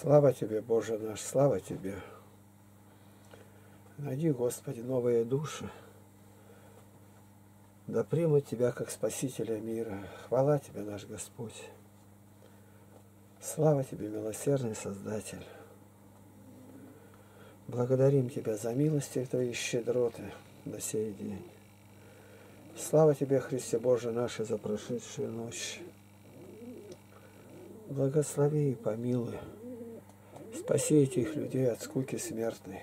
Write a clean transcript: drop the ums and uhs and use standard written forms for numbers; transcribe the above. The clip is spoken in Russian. Слава Тебе, Боже наш, слава Тебе. Найди, Господи, новые души, да примут Тебя как Спасителя мира. Хвала Тебе, наш Господь. Слава Тебе, милосердный Создатель. Благодарим Тебя за милости Твои щедроты на сей день. Слава Тебе, Христе Боже наш, за прошедшую ночь. Благослови и помилуй. Спаси этих людей от скуки смертной.